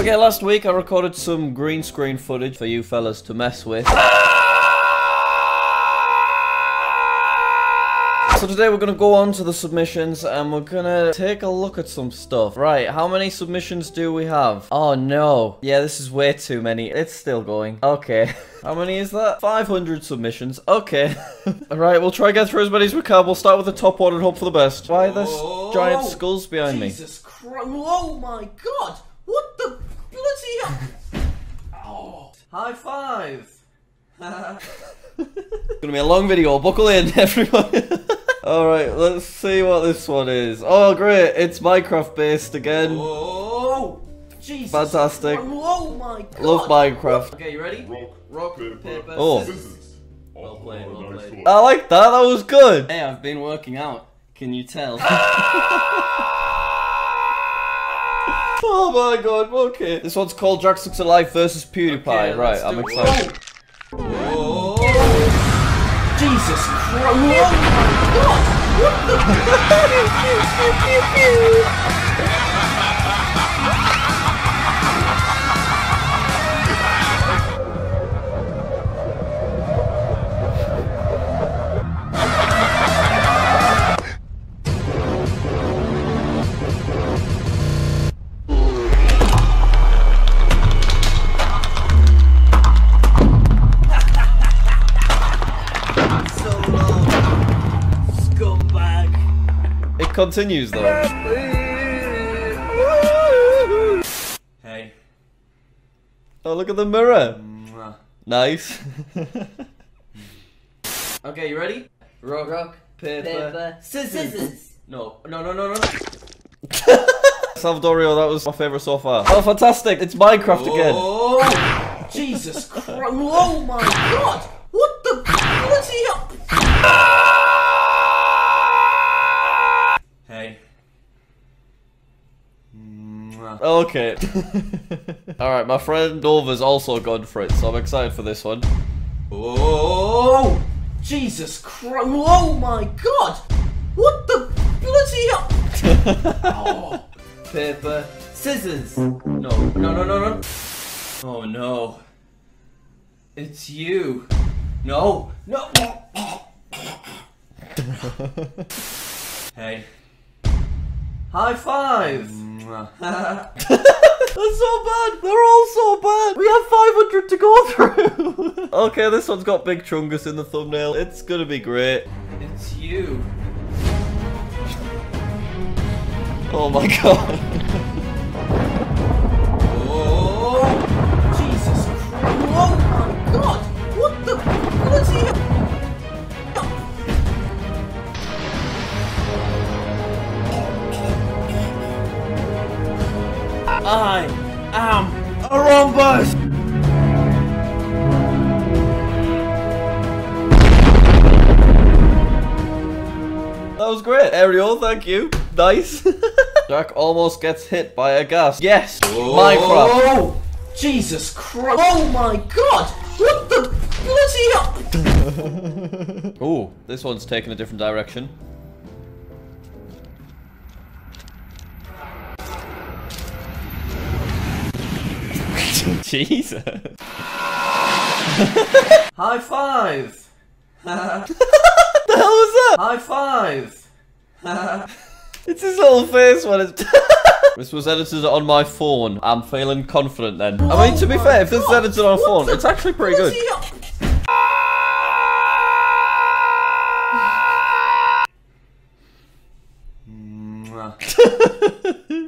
Okay, last week I recorded some green screen footage for you fellas to mess with. So today we're gonna go on to the submissions and we're gonna take a look at some stuff. Right, how many submissions do we have? Oh no. Yeah, this is way too many. It's still going. Okay. How many is that? 500 submissions. Okay. Alright, we'll try to get through as many as we can. We'll start with the top one and hope for the best. Why are there giant skulls behind me? Jesus Christ. Oh my god. What the bloody... Oh. High five. It's gonna be a long video. Buckle in, everyone. Alright, let's see what this one is. Oh great, it's Minecraft based again. Oh, Jesus. Fantastic. Oh my god. Love Minecraft. Okay, you ready? Rock, paper, scissors. Well played, well played. I like that, that was good. Hey, I've been working out. Can you tell? Oh my god, okay. This one's called Drax Looks Alive versus PewDiePie. Okay, right, I'm excited. Oh. Jesus Christ. What? What the? Continues though. Hey. Oh, look at the mirror. Mwah. Nice. Okay, you ready? Rock, paper, scissors. No. Salvadorio, that was my favorite so far. Oh, fantastic! It's Minecraft again. Jesus Christ! Oh my God! What the bloody hell? Okay. Alright, my friend Dover's also gone for it, so I'm excited for this one. Oh, Jesus Christ. Oh my god. What the bloody hell? Oh. Paper, scissors. No. Oh no. It's you. No. Hey. High five! That's so bad! They're all so bad! We have 500 to go through! Okay, this one's got Big Chungus in the thumbnail. It's gonna be great. It's you. Oh my god. Oh! Jesus Christ! Oh my god! What the bloody hell? I am a rhombus! That was great. Ariel, thank you. Nice. Jack almost gets hit by a gas. Yes! Oh. Minecraft. Oh, Jesus Christ. Oh my god! What the bloody hell? Oh, this one's taking a different direction. Jesus. High five. What the hell was that? High five. It's his whole face when it's... This was edited on my phone. I'm feeling confident then. Oh, I mean, to be fair, if this is edited on a phone, it's actually pretty good.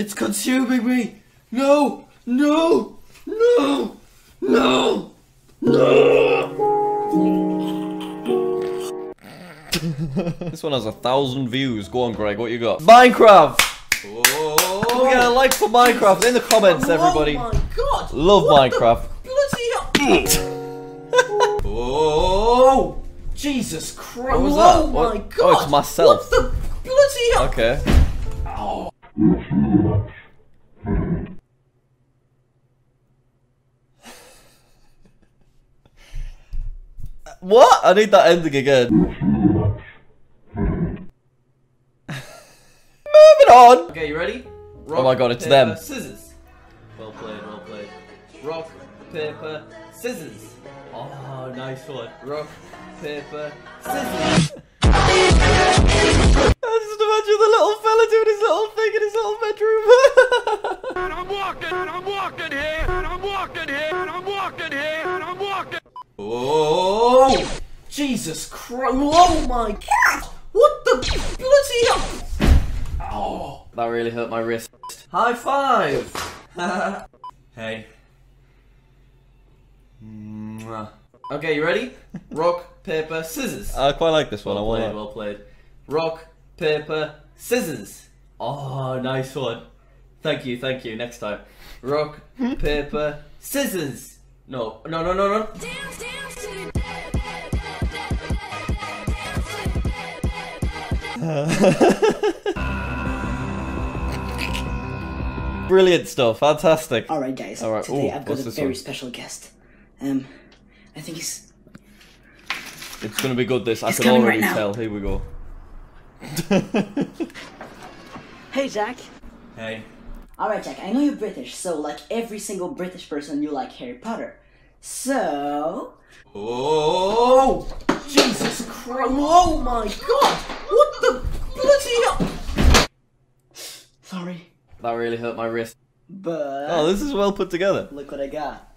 It's consuming me. No! This one has 1,000 views. Go on, Greg, what you got? Minecraft! Oh, we got a like for Minecraft in the comments, everybody. Oh my god! Love Minecraft. Oh! Jesus Christ! What was that? Oh my god! Oh, it's myself. What the bloody hell? Okay. Oh. What? I need that ending again. Moving on! Okay, you ready? Rock, oh my god, it's paper, them. Scissors. Well played. roleplay. Rock, paper, scissors. Oh, nice one. Rock, paper, scissors. I just imagine the little fella doing his little thing in his little bedroom. And I'm walking here. Oh, Jesus Christ. Oh my God. What the bloody hell? Oh, that really hurt my wrist. High five. Hey. Okay, you ready? Rock, paper, scissors. I quite like this one. Well played, well played. Rock, paper, scissors. Oh, nice one. Thank you, thank you. Next time. Rock, paper, scissors. No, no, no, no, no. Brilliant stuff. Fantastic. All right, guys. All right. Today I've got a very special guest. I think he's. It's gonna be good. This I can already tell. Here we go. Hey, Jack. Hey. Alright, Jack, I know you're British, so like every single British person, you like Harry Potter. So... Oh! Jesus Christ! Oh my God! What the bloody hell? Sorry. That really hurt my wrist. But... Oh, this is well put together. Look what I got.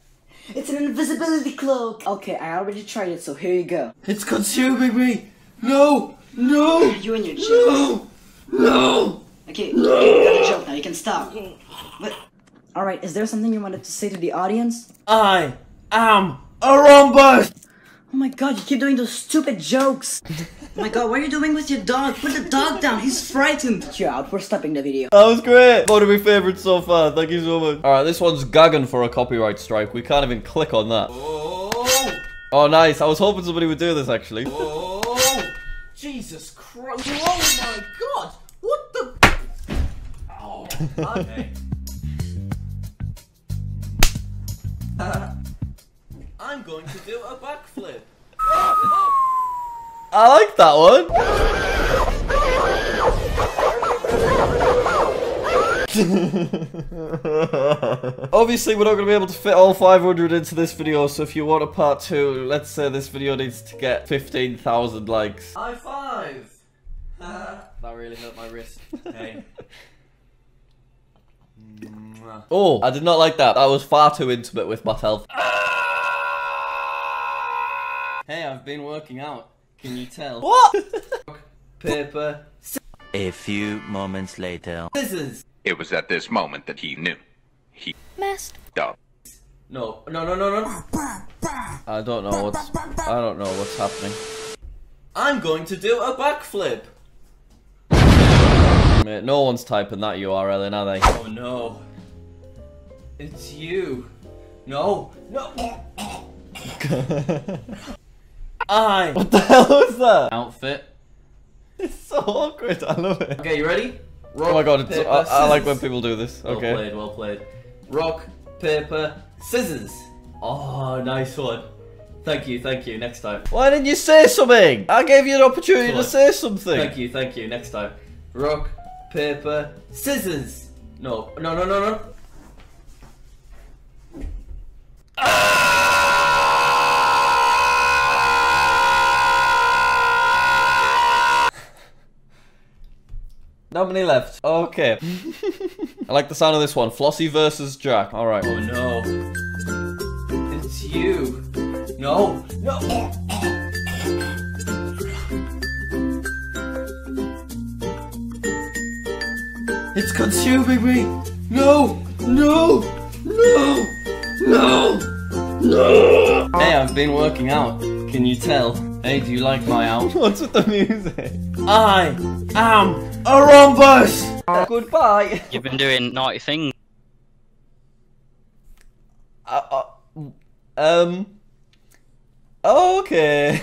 It's an invisibility cloak! Okay, I already tried it, so here you go. It's consuming me! No! No! You and your jokes. No! No! Okay, you got a joke now, you can stop. But, alright, is there something you wanted to say to the audience? I am a rhombus! Oh my God, you keep doing those stupid jokes! Oh my God, what are you doing with your dog? Put the dog down, he's frightened! Cheer out, we're stopping the video. That was great! One of my favorites so far, thank you so much. Alright, this one's gagging for a copyright strike, we can't even click on that. Oh, oh nice, I was hoping somebody would do this actually. Oh. Jesus Christ! Oh my God! What the? Oh, okay. I'm going to do a backflip. I like that one. Obviously, we're not going to be able to fit all 500 into this video. So, if you want a part two, let's say this video needs to get 15,000 likes. High five! That really hurt my wrist. Hey. Oh, I did not like that. I was far too intimate with myself. Hey, I've been working out. Can you tell? What? Paper. A few moments later. Scissors. It was at this moment that he knew. He messed up. No, no, no, no, no. I don't know what's happening. I'm going to do a backflip. Mate, no one's typing that URL in, are they? Oh no. It's you. No. No. What the hell was that? Outfit. It's so awkward, I love it. Okay, you ready? Rock, oh my God, it's, paper, I like when people do this. Okay. Well played, well played. Rock, paper, scissors. Oh, nice one. Thank you, thank you. Next time. Why didn't you say something? I gave you an opportunity to say something. Thank you. Next time. Rock, paper, scissors. No, no, no, no, no. How many left? Okay. I like the sound of this one. Flossy versus Jack. All right. Oh no. It's you. No. No. It's consuming me! No! No! No! No! No! Hey, I've been working out. Can you tell? Hey, do you like my outfit? What's with the music? I am a rhombus! Goodbye! You've been doing naughty things. Okay.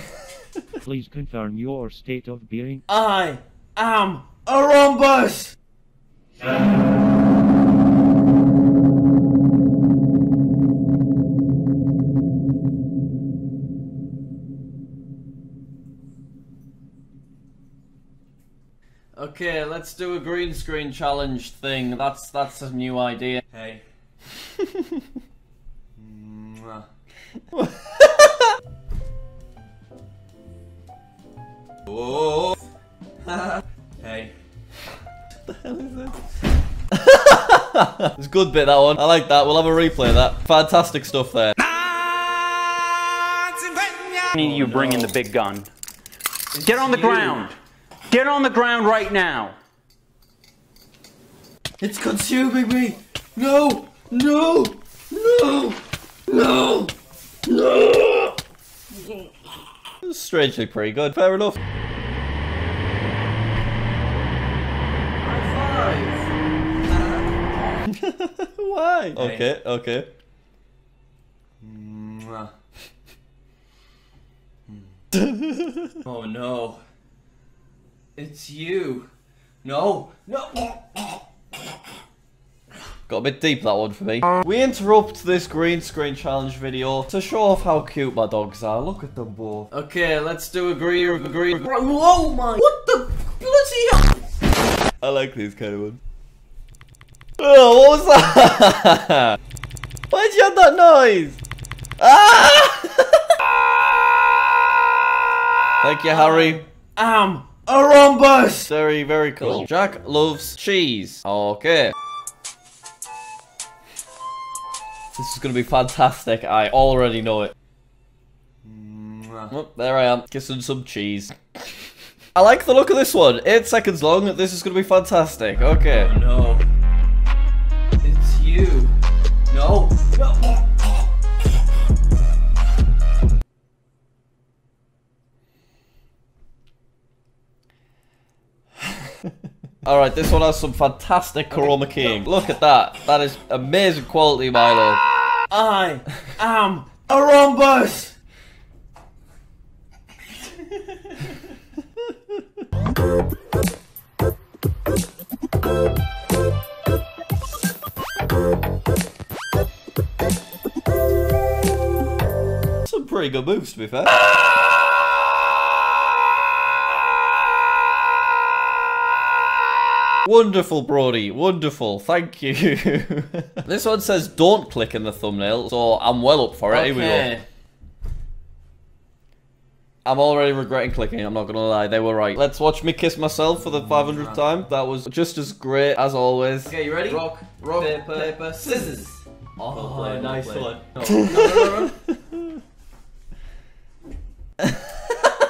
Please confirm your state of being. I am a rhombus! Okay, let's do a green screen challenge thing. That's a new idea. Hey. Oh. Hey. What the hell is that? It's a good bit, that one. I like that. We'll have a replay of that. Fantastic stuff there. I need you bring in the big gun. Get on the ground. Get on the ground right now. It's consuming me. No. No. No. No. No. Strangely pretty good. Fair enough. Why? Okay, okay. Oh no. It's you. No, no. Got a bit deep, that one, for me. We interrupt this green screen challenge video to show off how cute my dogs are. Look at them both. Okay, let's do agree. Whoa, my. What the bloody hell? I like these kind of ones. Oh, what was that? Why did you have that noise? Ah! Thank you, Harry. A rhombus! Very, very cool. Jack loves cheese. Okay. This is gonna be fantastic. I already know it. Oh, there I am, kissing some cheese. I like the look of this one. 8 seconds long. This is gonna be fantastic. Okay. Oh, no. It's you. No. No. Alright, this one has some fantastic chroma keying. Look at that. That is amazing quality, Milo. I am a rhombus! Some pretty good moves, to be fair. Wonderful, Brody. Wonderful. Thank you. This one says don't click in the thumbnail, so I'm well up for it. Okay. Here we go. I'm already regretting clicking, I'm not gonna lie. They were right. Let's watch me kiss myself for the 500th time. That was just as great as always. Okay, you ready? Rock, paper, scissors. Oh, play, nice one. No.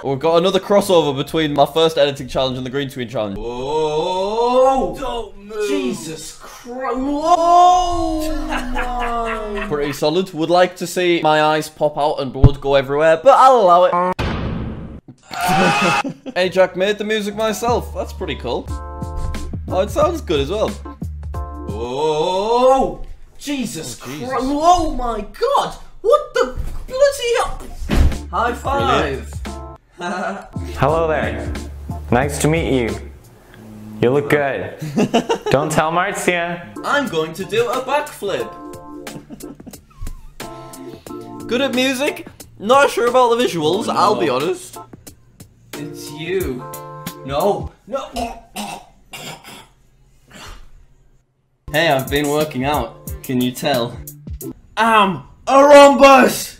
We've got another crossover between my first editing challenge and the green screen challenge. Whoa! Don't move! Jesus Christ! Whoa! No. Pretty solid. Would like to see my eyes pop out and blood go everywhere, but I'll allow it. Hey, Jack, made the music myself. That's pretty cool. Oh, it sounds good as well. Whoa! Jesus Christ! Oh my God! What the bloody hell? High five! Brilliant. Hello there. Nice to meet you. You look good. Don't tell Marcia. I'm going to do a backflip. Good at music? Not sure about the visuals, no. I'll be honest. It's you. No. No. Hey, I've been working out. Can you tell? I'm a rhombus!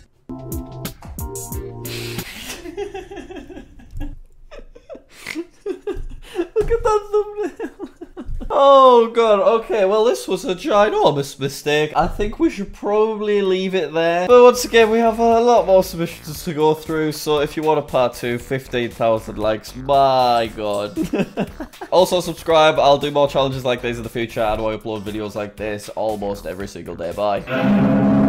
Look at that thumbnail. Oh God, okay, well this was a ginormous mistake. I think we should probably leave it there. But once again, we have a lot more submissions to go through, so if you want a part two, 15,000 likes, my God. Also subscribe, I'll do more challenges like these in the future, and I upload videos like this almost every single day. Bye.